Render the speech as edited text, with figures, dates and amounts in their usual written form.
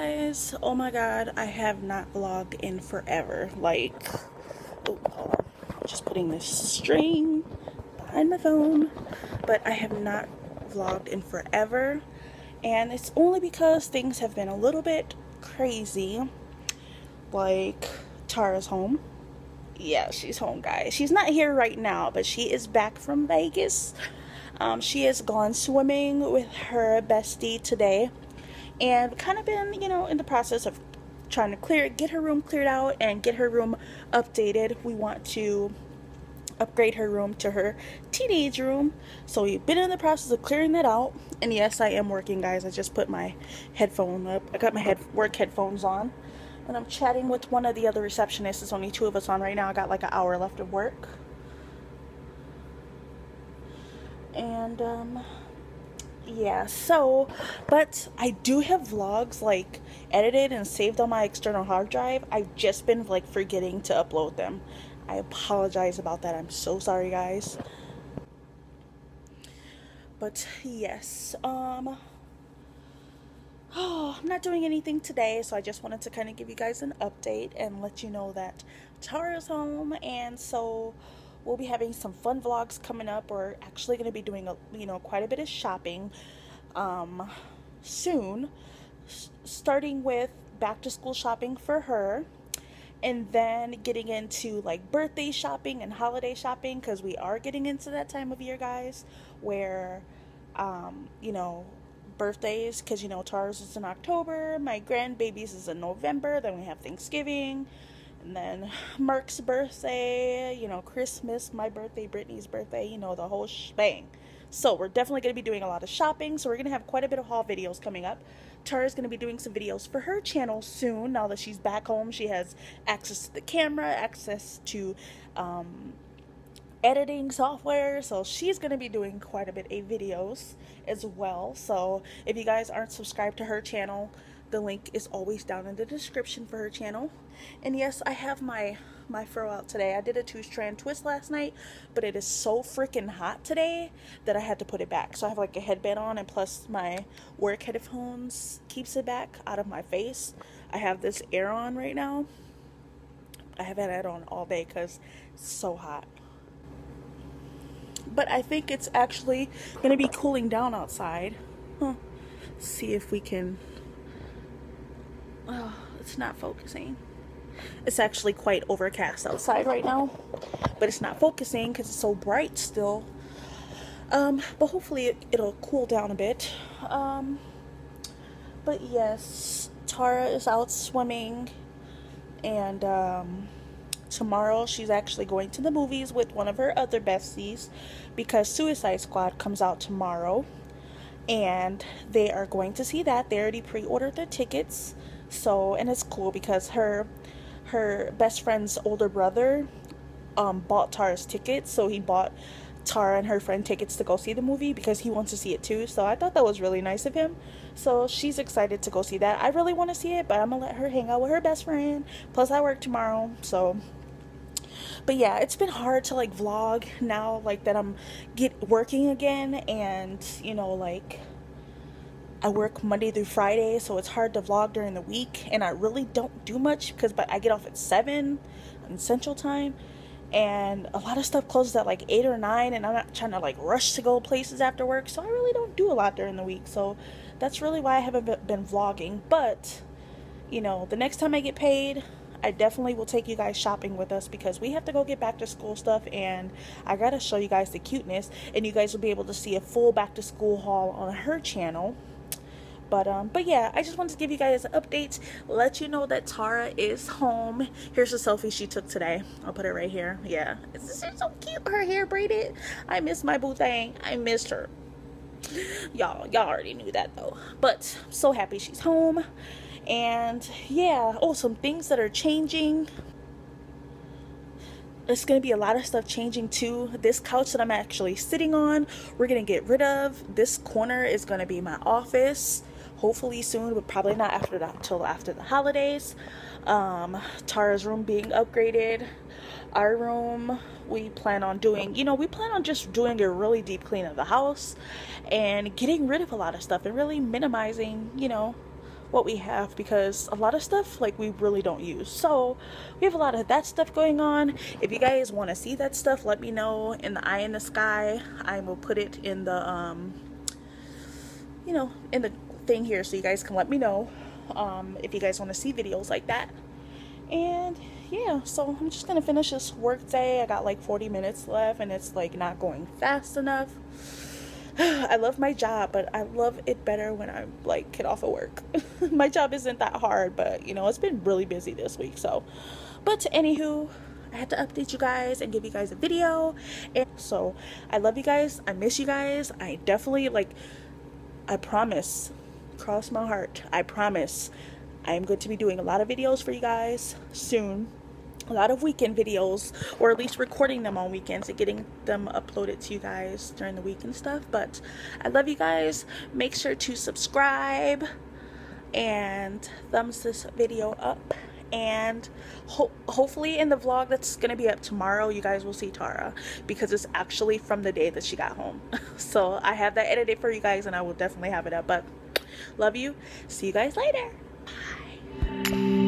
guys, oh my god, I have not vlogged in forever. Like, just putting this string behind my phone, but I have not vlogged in forever, and it's only because things have been a little bit crazy. Like, Tara's home. Yeah, she's home, guys. She's not here right now, but she is back from Vegas. She has gone swimming with her bestie today, and kind of been, you know, in the process of trying to get her room cleared out and get her room updated. We want to upgrade her room to her teenage room, so we've been in the process of clearing that out. And yes, I am working, guys. I just put my headphone up. I got my work headphones on, and I'm chatting with one of the other receptionists. There's only two of us on right now. I got like an hour left of work. And yeah, so, but I do have vlogs like edited and saved on my external hard drive. I've just been like forgetting to upload them. I apologize about that. I'm so sorry, guys. But yes, oh, I'm not doing anything today, so I just wanted to kind of give you guys an update and let you know that Tara's home, and so we'll be having some fun vlogs coming up. We're actually going to be doing, quite a bit of shopping soon. Starting with back to school shopping for her, and then getting into like birthday shopping and holiday shopping, because we are getting into that time of year, guys, where, birthdays, because, Tara's is in October, my grandbaby's is in November, then we have Thanksgiving, and then Mark's birthday, Christmas, my birthday, Brittany's birthday, the whole shebang. So we're definitely going to be doing a lot of shopping. So we're going to have quite a bit of haul videos coming up. Tara's going to be doing some videos for her channel soon. Now that she's back home, she has access to the camera, access to editing software. So she's going to be doing quite a bit of videos as well. So if you guys aren't subscribed to her channel, the link is always down in the description for her channel. And yes, I have my fro out today. I did a 2-strand twist last night, but it is so freaking hot today that I had to put it back. So I have like a headband on, and plus my work headphones keeps it back out of my face. I have this air on right now. I haven't had it on all day because it's so hot. But I think it's actually going to be cooling down outside. Huh. See if we can... Oh, it's not focusing. It's actually quite overcast outside right now, but it's not focusing because it's so bright still. But hopefully it'll cool down a bit. But yes, Tara is out swimming, and tomorrow she's actually going to the movies with one of her other besties, because Suicide Squad comes out tomorrow, and they are going to see that. They already pre-ordered their tickets. So, and it's cool because her best friend's older brother bought Tara's tickets. So he bought Tara and her friend tickets to go see the movie because he wants to see it too. So I thought that was really nice of him. So she's excited to go see that. I really want to see it, but I'm gonna let her hang out with her best friend. Plus I work tomorrow, so. But yeah, it's been hard to like vlog now, like that I'm working again, and I work Monday through Friday, so it's hard to vlog during the week, and I really don't do much because I get off at 7 in Central Time, and a lot of stuff closes at like 8 or 9, and I'm not trying to like rush to go places after work, so I really don't do a lot during the week. So that's really why I haven't been vlogging. But the next time I get paid, I definitely will take you guys shopping with us, because we have to go get back to school stuff, and I gotta show you guys the cuteness, and you guys will be able to see a full back to school haul on her channel. But yeah, I just wanted to give you guys an update, let you know that Tara is home. Here's the selfie she took today. I'll put it right here. Yeah, it's so cute. Her hair braided. I miss my boo thing. I missed her. Y'all already knew that though. But I'm so happy she's home. And yeah, oh, some things that are changing. It's going to be a lot of stuff changing too. This couch that I'm actually sitting on, we're going to get rid of. This corner is going to be my office, hopefully soon, but probably not after that, till after the holidays. Tara's room being upgraded, our room, we plan on doing, we plan on just doing a really deep clean of the house and getting rid of a lot of stuff and really minimizing, what we have, because a lot of stuff like we really don't use. So we have a lot of that stuff going on. If you guys want to see that stuff, let me know in the eye in the sky. I will put it in the you know, in the thing here, so you guys can let me know if you guys want to see videos like that. And yeah, so I'm just gonna finish this work day. I got like 40 minutes left and it's like not going fast enough. I love my job, but I love it better when I like get off of work. My job isn't that hard, but you know, it's been really busy this week. So, but anywho, I had to update you guys and give you guys a video. And so I love you guys. I miss you guys. I definitely, like, I promise, cross my heart, I promise I'm going to be doing a lot of videos for you guys soon. A lot of weekend videos, or at least recording them on weekends and getting them uploaded to you guys during the week and stuff. But I love you guys. Make sure to subscribe and thumbs this video up. And hopefully in the vlog that's going to be up tomorrow, you guys will see Tara, because it's actually from the day that she got home. So I have that edited for you guys and I will definitely have it up. But love you. See you guys later. Bye.